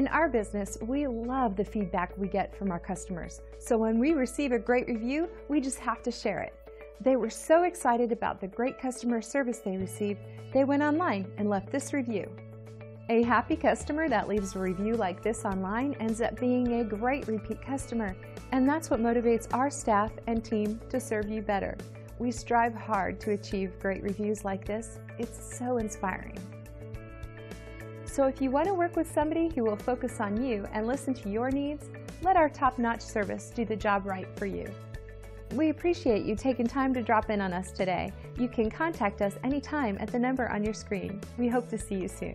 In our business, we love the feedback we get from our customers. So when we receive a great review, we just have to share it. They were so excited about the great customer service they received, they went online and left this review. A happy customer that leaves a review like this online ends up being a great repeat customer, and that's what motivates our staff and team to serve you better. We strive hard to achieve great reviews like this. It's so inspiring. So if you want to work with somebody who will focus on you and listen to your needs, let our top-notch service do the job right for you. We appreciate you taking time to drop in on us today. You can contact us anytime at the number on your screen. We hope to see you soon.